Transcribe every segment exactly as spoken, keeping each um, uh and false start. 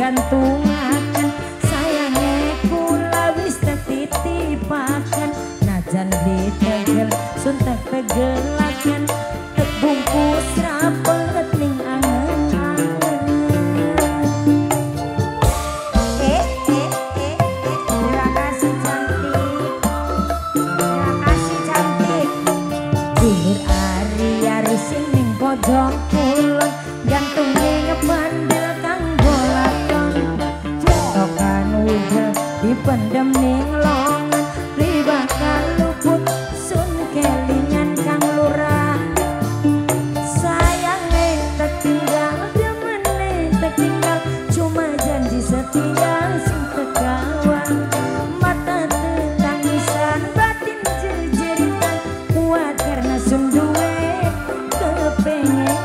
Gantungan sayangnya kula wis titipaken najan ditegel suntek tegelaken terbungkus rapet ning angen-angen eh eh eh eh terima kasih cantik terima kasih cantik jujur ari-ari sing ning pojok kulon gantungnya ngepandel dipendem ning longan ribakal luput sun kelingan kang lurah sayange tertinggal demene tertinggal cuma janji setia sing tegawan mata tetangisan batin jejeritan kuat karena sun duwe kepengen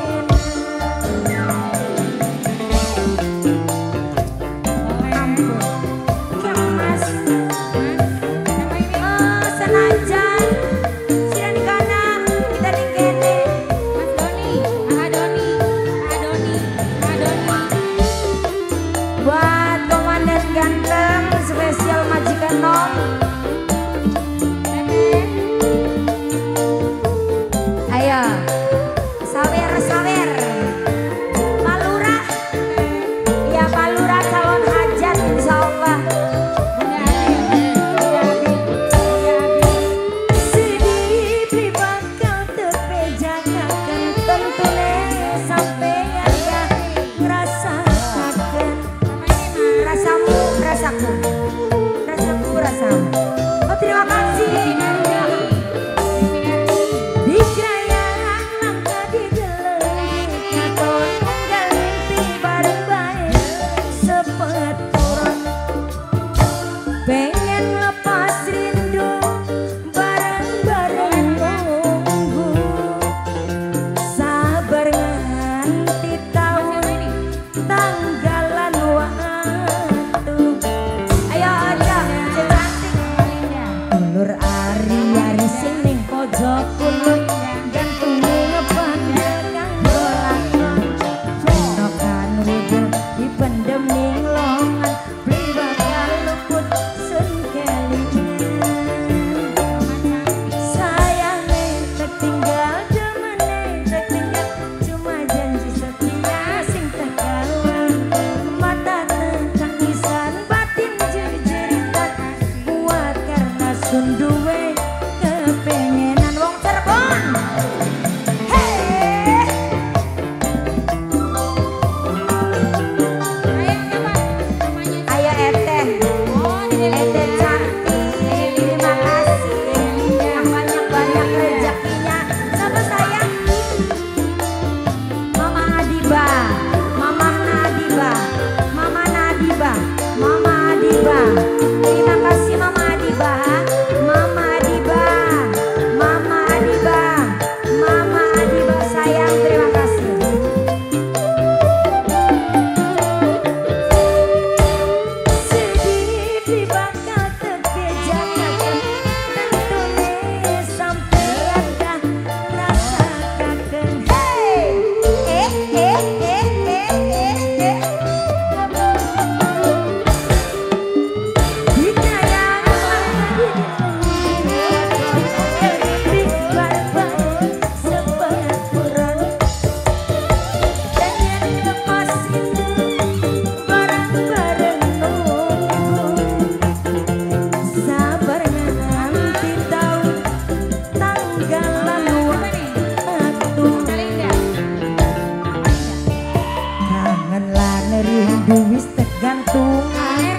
rindu wis tegantungan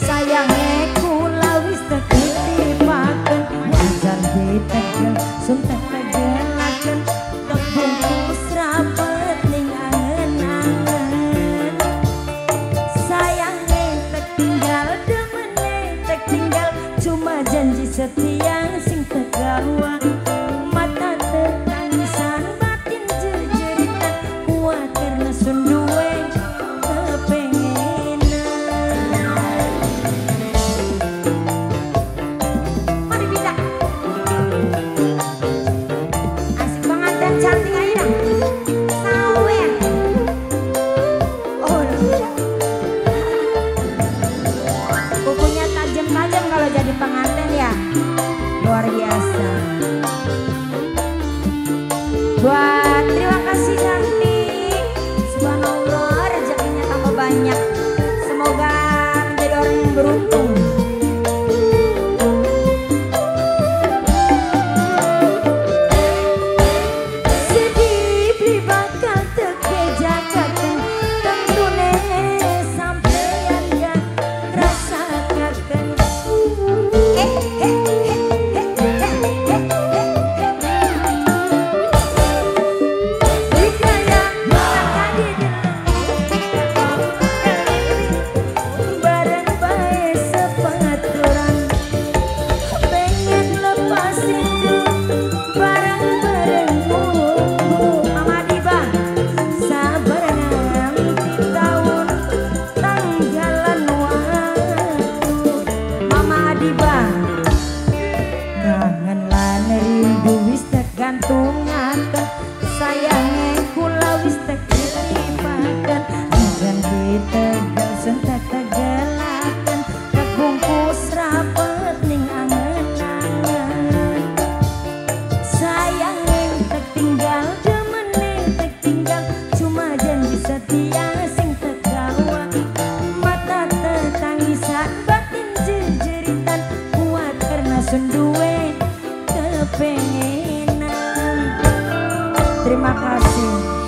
sayangnya Luar biasa. Buat terima kasih Karni. Subhanallah, rezekinya tambah banyak. Semoga menjadi orang yang beruntung. Senduwe kepengenan. Terima kasih.